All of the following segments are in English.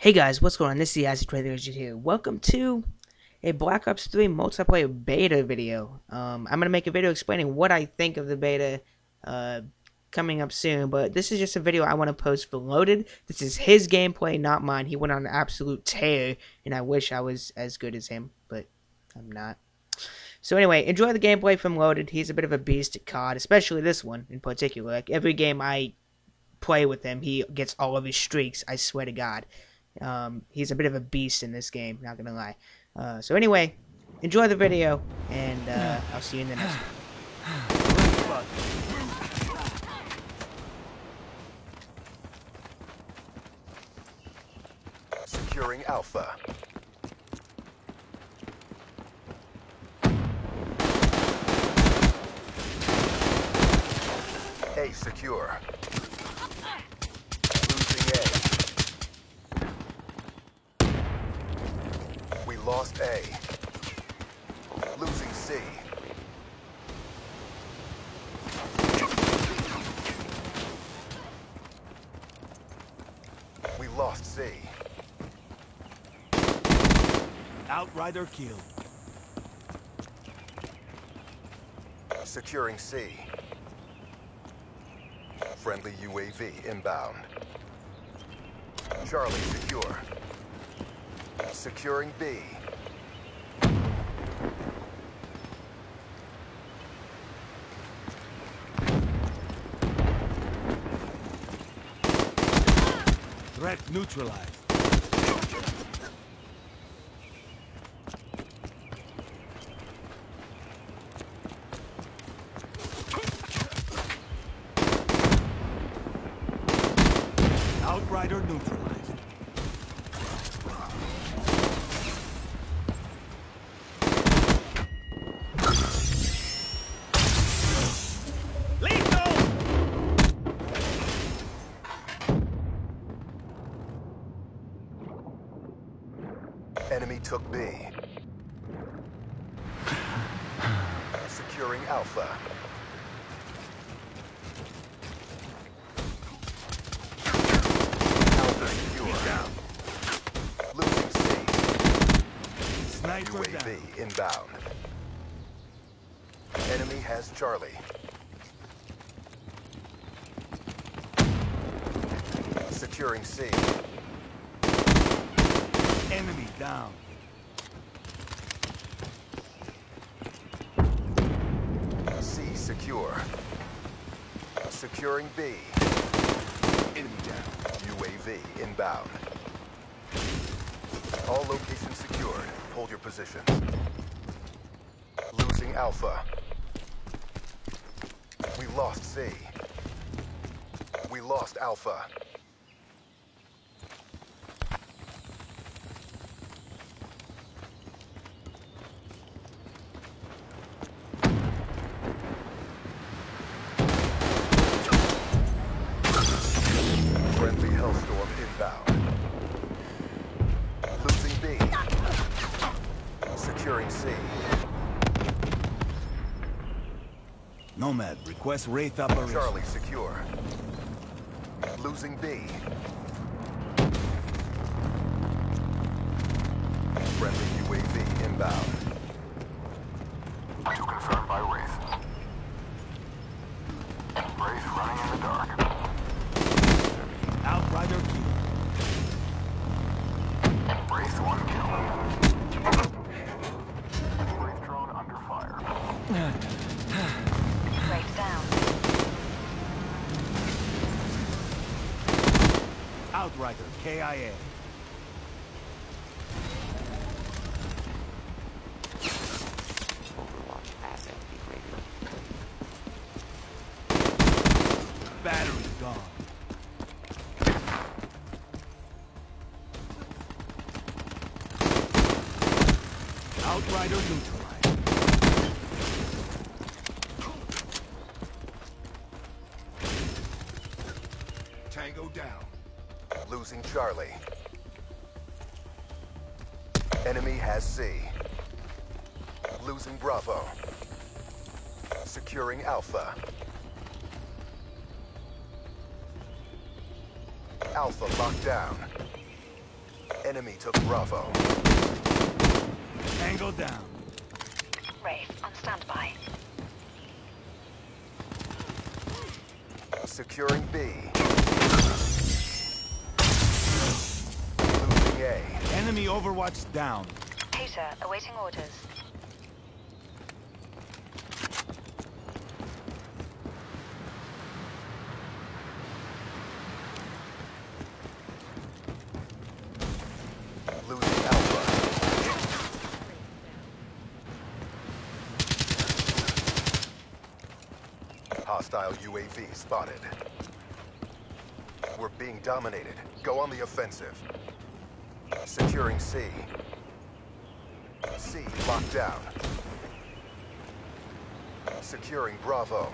Hey guys, what's going on? This is TheAcid2300 here. Welcome to a Black Ops 3 multiplayer beta video. I'm going to make a video explaining what I think of the beta coming up soon, but this is just a video I want to post for Loaded. This is his gameplay, not mine. He went on an absolute tear, and I wish I was as good as him, but I'm not. So anyway, enjoy the gameplay from Loaded. He's a bit of a beast at COD, especially this one in particular. Like, every game I play with him, he gets all of his streaks, I swear to God. He's a bit of a beast in this game, not gonna lie. So anyway, enjoy the video, and I'll see you in the next one. Securing Alpha. A secure. Lost A. Losing C. We lost C. Outrider killed. Securing C. Friendly UAV inbound. Charlie secure. Securing B. Threat neutralized. Outrider neutralized. Enemy took B. Securing Alpha. Alpha secure. Losing C. Sniper UAV down. Inbound. Enemy has Charlie. Securing C. Enemy down. C secure. Securing B. Enemy down. UAV inbound. All locations secured. Hold your positions. Losing Alpha. We lost C. We lost Alpha. Hellstorm inbound. Losing B. Securing C. Nomad requests Wraith operation. Charlie secure. Losing B. Friendly UAV inbound. You confirmed by Wraith. Wraith running in the dark. Outrider kill. Wraith one kill. Wraith drone under fire. Wraith down. Outrider KIA. Overwatch asset degraded. Battery gone. Outrider neutralized. Tango down. Losing Charlie. Enemy has C. Losing Bravo. Securing Alpha. Alpha locked down. Enemy took Bravo. Tango down. Wraith on standby. Securing B. Losing A. Enemy Overwatch down. H.A.T.R. awaiting orders. Hostile UAV spotted. We're being dominated. Go on the offensive. Securing C. C locked down. Securing Bravo.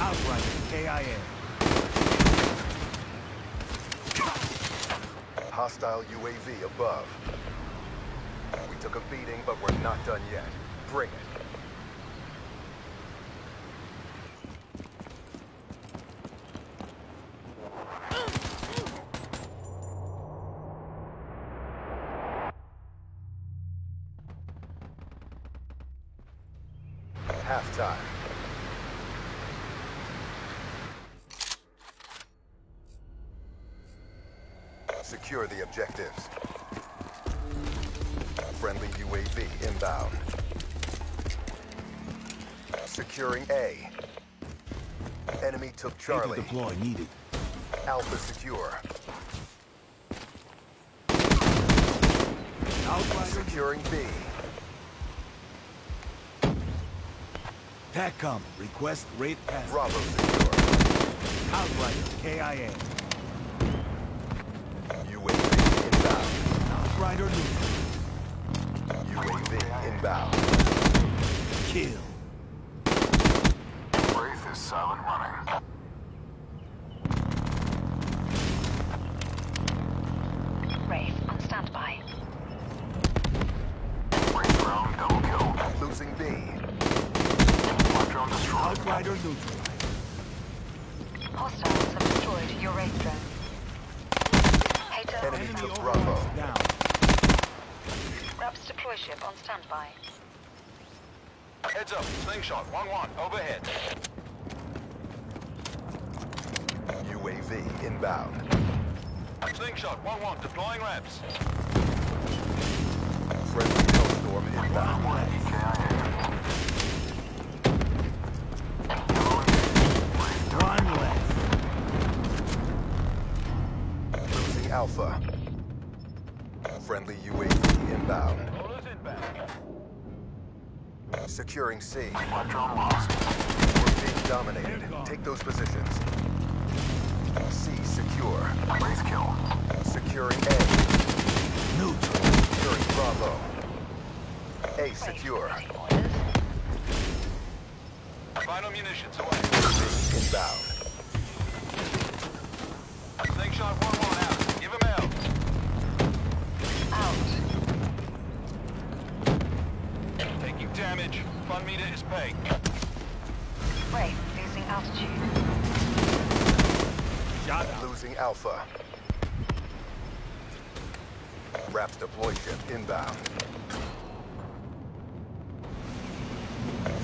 Outrider KIA. Hostile UAV above. Took a beating, but we're not done yet. Bring it. Halftime. Secure the objectives. Friendly UAV inbound. Securing A. Enemy took Charlie. Deploy needed. Alpha secure. Alpha securing B. TACCOM request raid pass. Bravo secure. Outrider KIA. UAV inbound. Outrider needed. UAV inbound. Kill. Wraith is silent running. Wraith on standby. Wraith round double kill. Losing B. Drone destroyed. Outrider neutralized. Hostiles have destroyed your Wraith drone. Enemy to Bravo. Down. Raps deploy ship on standby. Heads up, Slingshot 1-1, overhead. UAV inbound. Slingshot 1-1, deploying Raps. Friendly Hellstorm inbound. One left. Losing Alpha. Friendly UAV inbound. Securing C. We're being dominated. Take those positions. C secure. Race kill. Securing A. Neutral. Securing Bravo. A secure. Final munitions away. C inbound. Slingshot 1-1 out. Give him out. Taking damage. Fun meter is pegged. Wraith losing altitude. Shot losing Alpha. Raps deploy ship inbound.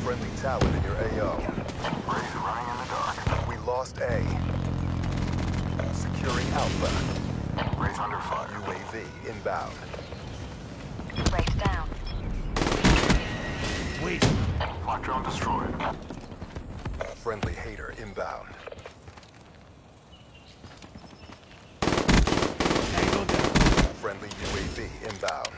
Friendly tower in your AO. Wraith running in the dark. We lost A. Securing Alpha. Wraith under fire. UAV inbound. Wraith down. Wait. Lock drone destroyed. Friendly H.A.T.R. inbound. Angle down. Friendly UAV inbound.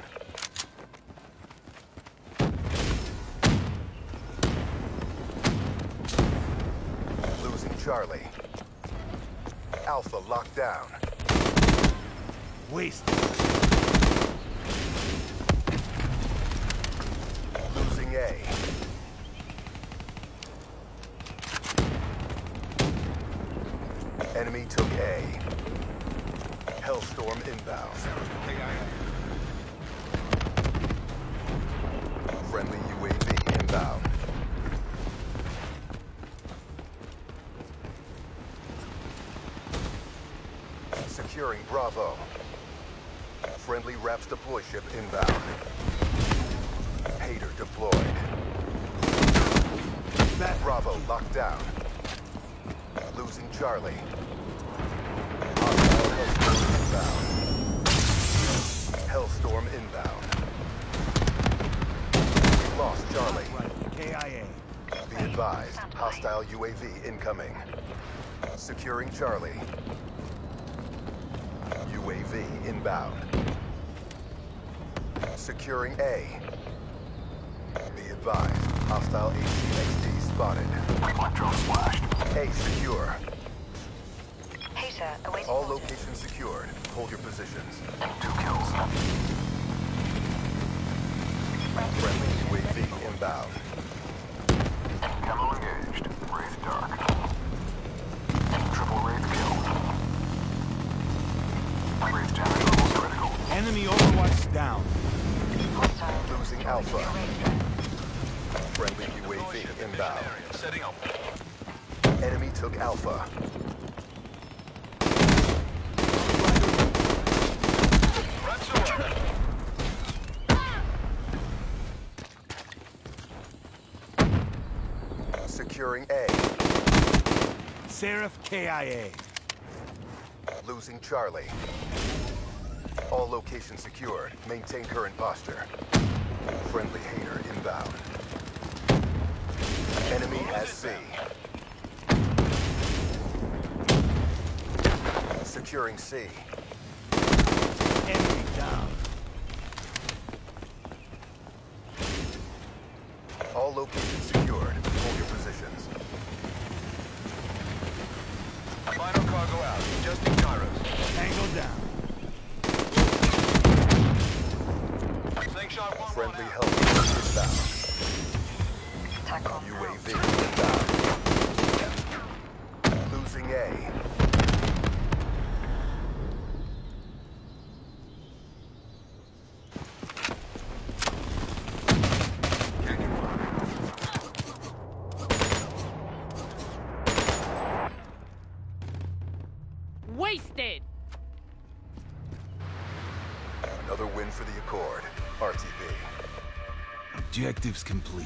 Losing Charlie. Alpha locked down. Waste. Losing A. Enemy took A. Hellstorm inbound. Friendly UAV inbound. Securing Bravo. Friendly Raps deploy ship inbound. H.A.T.R. deployed. Bravo locked down. Losing Charlie. Hellstorm inbound. We lost Charlie. KIA. Be advised, hostile UAV incoming. Securing Charlie. UAV inbound. Securing A. Be advised, hostile HCXD spotted. Electron flashed. A secure. All locations secured. Hold your positions. 2 kills. Friendly UAV inbound. Camo engaged. Wraith dark. Triple Wraith killed. Wraith damage level critical. Enemy Overwatch down. Losing Alpha. Friendly UAV inbound. Setting up. Enemy took Alpha. Securing A. Seraph KIA. Losing Charlie. All locations secured. Maintain current posture. Friendly H.A.T.R. inbound. Enemy has C. Securing C. Enemy down. All locations secured. Hold your positions. Final cargo out. Adjusting gyros. Tango down. Slingshot 1-1 friendly health down. Tackle. UAV down. Yeah. Losing A. Another win for the Accord, RTB. Objectives complete.